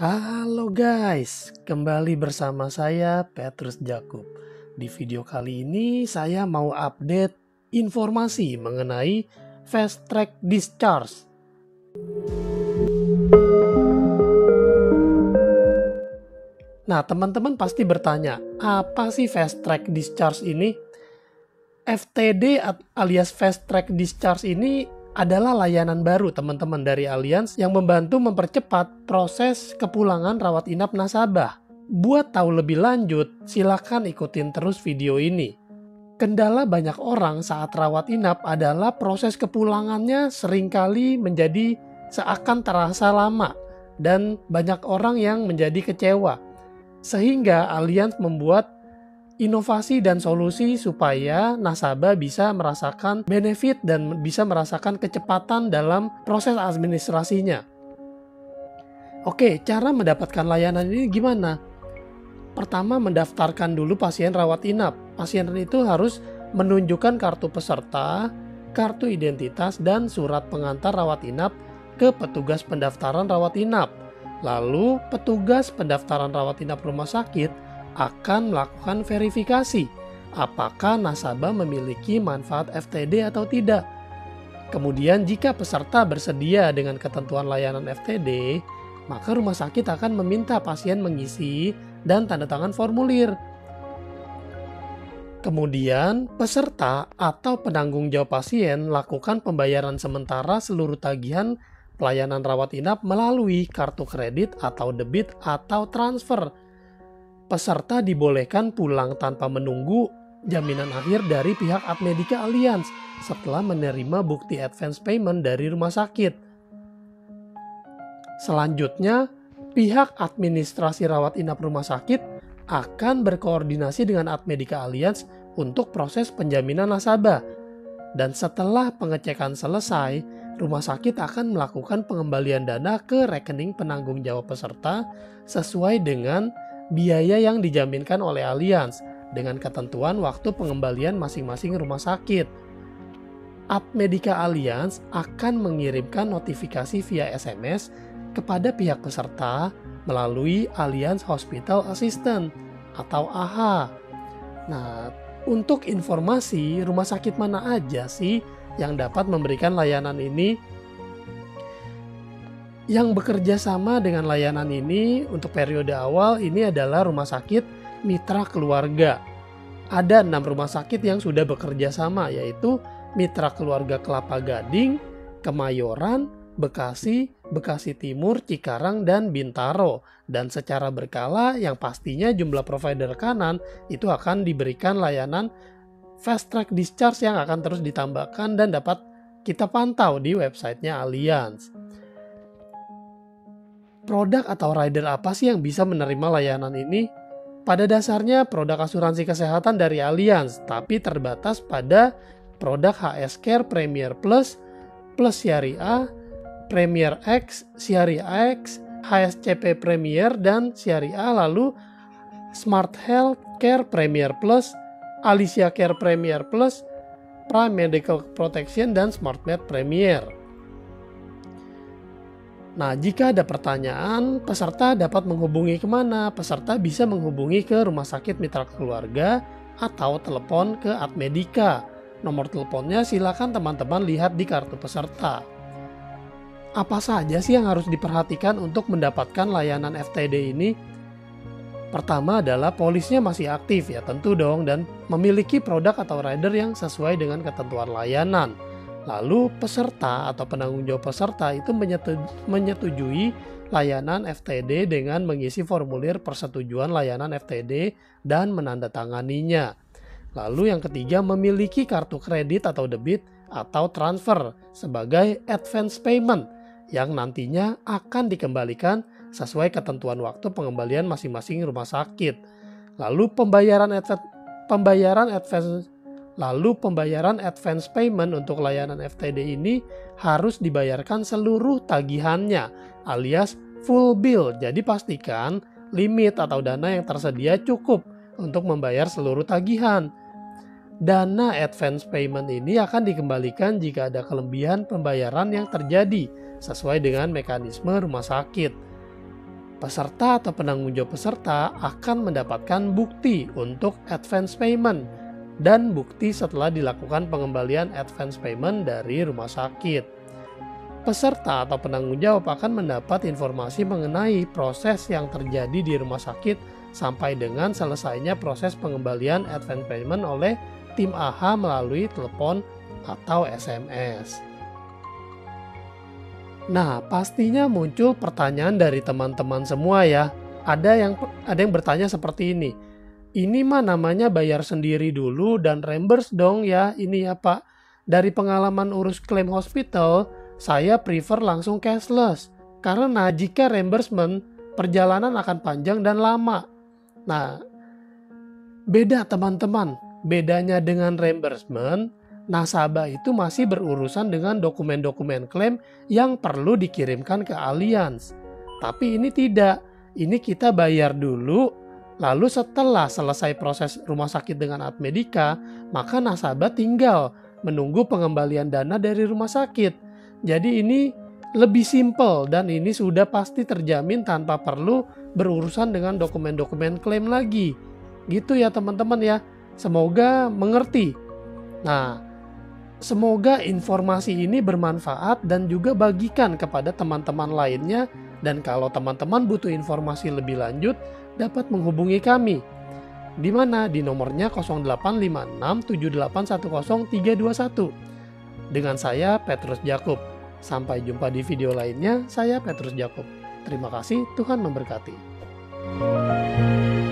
Halo guys, kembali bersama saya Petrus Jakub. Di video kali ini saya mau update informasi mengenai Fast Track Discharge. Nah, teman-teman pasti bertanya, apa sih Fast Track Discharge ini? FTD alias Fast Track Discharge ini adalah layanan baru teman-teman dari Allianz yang membantu mempercepat proses kepulangan rawat inap nasabah. Buat tahu lebih lanjut, silakan ikutin terus video ini. Kendala banyak orang saat rawat inap adalah proses kepulangannya seringkali menjadi seakan terasa lama dan banyak orang yang menjadi kecewa. Sehingga Allianz membuat inovasi dan solusi supaya nasabah bisa merasakan benefit dan bisa merasakan kecepatan dalam proses administrasinya. Oke, cara mendapatkan layanan ini gimana? Pertama, mendaftarkan dulu pasien rawat inap. Pasien itu harus menunjukkan kartu peserta, kartu identitas, dan surat pengantar rawat inap ke petugas pendaftaran rawat inap. Lalu, petugas pendaftaran rawat inap rumah sakit akan melakukan verifikasi apakah nasabah memiliki manfaat FTD atau tidak. Kemudian jika peserta bersedia dengan ketentuan layanan FTD, maka rumah sakit akan meminta pasien mengisi dan tanda tangan formulir. Kemudian peserta atau penanggung jawab pasien lakukan pembayaran sementara seluruh tagihan pelayanan rawat inap melalui kartu kredit atau debit atau transfer. Peserta dibolehkan pulang tanpa menunggu jaminan akhir dari pihak AdMedika Allianz setelah menerima bukti advance payment dari rumah sakit. Selanjutnya, pihak administrasi rawat inap rumah sakit akan berkoordinasi dengan AdMedika Allianz untuk proses penjaminan nasabah. Dan setelah pengecekan selesai, rumah sakit akan melakukan pengembalian dana ke rekening penanggung jawab peserta sesuai dengan biaya yang dijaminkan oleh Allianz dengan ketentuan waktu pengembalian masing-masing rumah sakit. AdMedika Allianz akan mengirimkan notifikasi via SMS kepada pihak peserta melalui Allianz Hospital Assistant atau AHA. Nah, untuk informasi rumah sakit mana aja sih yang dapat memberikan layanan ini? Yang bekerja sama dengan layanan ini untuk periode awal ini adalah Rumah Sakit Mitra Keluarga. Ada 6 rumah sakit yang sudah bekerja sama, yaitu Mitra Keluarga Kelapa Gading, Kemayoran, Bekasi, Bekasi Timur, Cikarang, dan Bintaro. Dan secara berkala yang pastinya jumlah provider rekanan itu akan diberikan layanan Fast Track Discharge yang akan terus ditambahkan dan dapat kita pantau di websitenya Allianz. Produk atau rider apa sih yang bisa menerima layanan ini? Pada dasarnya produk asuransi kesehatan dari Allianz, tapi terbatas pada produk HS Care Premier Plus, Plus Syariah, Premier X, Syari AX, HSCP Premier dan Syariah, lalu Smart Health Care Premier Plus, Alicia Care Premier Plus, Prime Medical Protection dan Smart Med Premier. Nah, jika ada pertanyaan, peserta dapat menghubungi kemana? Peserta bisa menghubungi ke Rumah Sakit Mitra Keluarga atau telepon ke AdMedika. Nomor teleponnya silakan teman-teman lihat di kartu peserta. Apa saja sih yang harus diperhatikan untuk mendapatkan layanan FTD ini? Pertama adalah polisnya masih aktif, ya tentu dong, dan memiliki produk atau rider yang sesuai dengan ketentuan layanan. Lalu peserta atau penanggung jawab peserta itu menyetujui layanan FTD dengan mengisi formulir persetujuan layanan FTD dan menandatanganinya. Lalu yang ketiga, memiliki kartu kredit atau debit atau transfer sebagai advance payment yang nantinya akan dikembalikan sesuai ketentuan waktu pengembalian masing-masing rumah sakit. Lalu pembayaran advance payment untuk layanan FTD ini harus dibayarkan seluruh tagihannya alias full bill. Jadi pastikan limit atau dana yang tersedia cukup untuk membayar seluruh tagihan. Dana advance payment ini akan dikembalikan jika ada kelebihan pembayaran yang terjadi sesuai dengan mekanisme rumah sakit. peserta atau penanggung jawab peserta akan mendapatkan bukti untuk advance payment dan bukti setelah dilakukan pengembalian advance payment dari rumah sakit. Peserta atau penanggung jawab akan mendapat informasi mengenai proses yang terjadi di rumah sakit sampai dengan selesainya proses pengembalian advance payment oleh tim AHA melalui telepon atau SMS. Nah, pastinya muncul pertanyaan dari teman-teman semua ya. Ada yang bertanya seperti ini. Ini mah namanya bayar sendiri dulu dan reimburse dong ya. Ini ya Pak, dari pengalaman urus klaim hospital, saya prefer langsung cashless. Karena jika reimbursement, perjalanan akan panjang dan lama. Nah, beda teman-teman. Bedanya dengan reimbursement, nasabah itu masih berurusan dengan dokumen-dokumen klaim yang perlu dikirimkan ke Allianz. Tapi ini tidak. Ini kita bayar dulu, lalu setelah selesai proses rumah sakit dengan AdMedika, maka nasabah tinggal menunggu pengembalian dana dari rumah sakit. Jadi ini lebih simpel dan ini sudah pasti terjamin tanpa perlu berurusan dengan dokumen-dokumen klaim lagi. Gitu ya teman-teman ya. Semoga mengerti. Nah, semoga informasi ini bermanfaat dan juga bagikan kepada teman-teman lainnya, dan kalau teman-teman butuh informasi lebih lanjut dapat menghubungi kami di mana di nomornya 085678103321 dengan saya Petrus Jakub. Sampai jumpa di video lainnya, saya Petrus Jakub. Terima kasih, Tuhan memberkati.